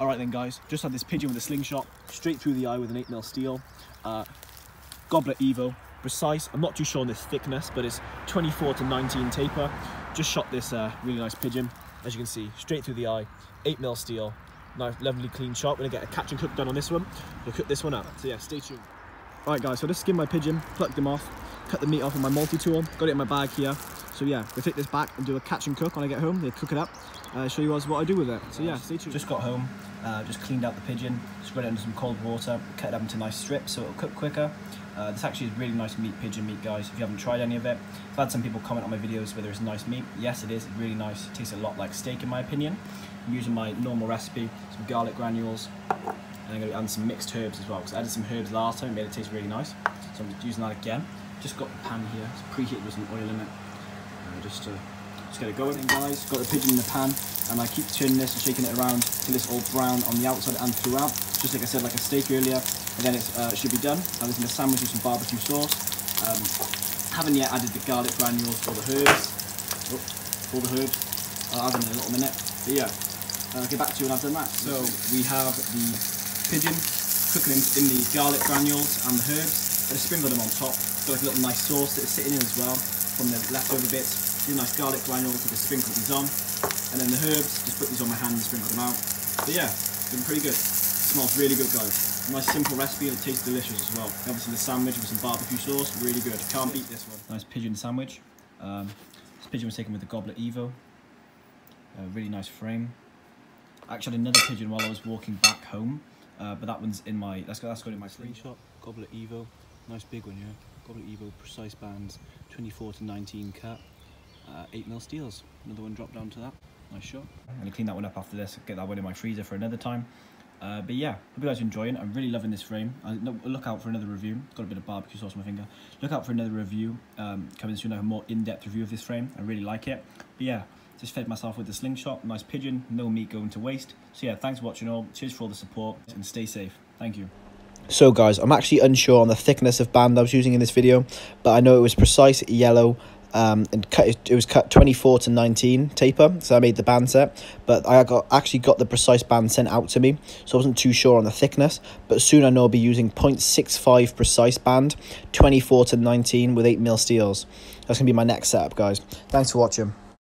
Alright then guys, just had this pigeon with a slingshot, straight through the eye with an 8mm steel. Goblet Evo, Precise. I'm not too sure on this thickness, but it's 24 to 19 taper. Just shot this really nice pigeon, as you can see, straight through the eye, 8mm steel, nice, lovely clean shot. We're gonna get a catch and cook done on this one. We'll cook this one up, so yeah, stay tuned. Alright guys, so I just skinned my pigeon, plucked him off, cut the meat off of my multi-tool, got it in my bag here. So yeah, we'll take this back and do a catch and cook when I get home. They cook it up, show you guys what I do with it. So yeah, stay tuned. Just got home, just cleaned out the pigeon, spread it under some cold water, cut it up into nice strips so it'll cook quicker. This actually is really nice pigeon meat guys, if you haven't tried any of it. I've had some people comment on my videos whether it's nice meat. Yes it is, it's really nice, it tastes a lot like steak in my opinion. I'm using my normal recipe, some garlic granules, and I'm going to add some mixed herbs as well, because I added some herbs last time, made it taste really nice. So I'm just using that again. Just got the pan here, it's preheated with some oil in it. Just get it going, guys. Got the pigeon in the pan, and I keep turning this and shaking it around till it's all brown on the outside and throughout. Just like I said, like a steak earlier, and then it should be done. I'm just going to sandwich with some barbecue sauce. Haven't yet added the garlic granules or the herbs. I'll add them in a little minute. But yeah, I'll get back to you when I've done that. So we have the pigeon cooking in the garlic granules and the herbs. I'll sprinkle them on top. Got like a little nice sauce that's sitting in as well from the leftover bits. Nice garlic granules, so just sprinkle these on, and then the herbs, just put these on my hand and sprinkle them out. But yeah, it's been pretty good. It smells really good guys. Nice simple recipe and it tastes delicious as well. And obviously the sandwich with some barbecue sauce, really good. Can't beat this one. Nice pigeon sandwich. This pigeon was taken with the Goblet Evo. Really nice frame. I actually had another pigeon while I was walking back home, but that one's in my, that's got in my slingshot. Goblet Evo, nice big one here. Yeah? Goblet Evo, Precise bands, 24 to 19 cut. 8mm steels, another one dropped down to that. Nice shot. I'm going to clean that one up after this, get that one in my freezer for another time. But yeah, hope you guys are enjoying. I'm really loving this frame. Look out for another review. Got a bit of barbecue sauce on my finger. Look out for another review coming soon. I have a more in-depth review of this frame. I really like it. But yeah, just fed myself with the slingshot. Nice pigeon, no meat going to waste. So yeah, thanks for watching all. Cheers for all the support and stay safe. Thank you. So guys, I'm actually unsure on the thickness of band I was using in this video, but I know it was Precise yellow. And it was cut 24 to 19 taper, so I made the band set, but I actually got the Precise band sent out to me, so I wasn't too sure on the thickness, but soon I know I'll be using 0.65 Precise band, 24 to 19 with 8mm steels. That's going to be my next setup guys. Thanks for watching.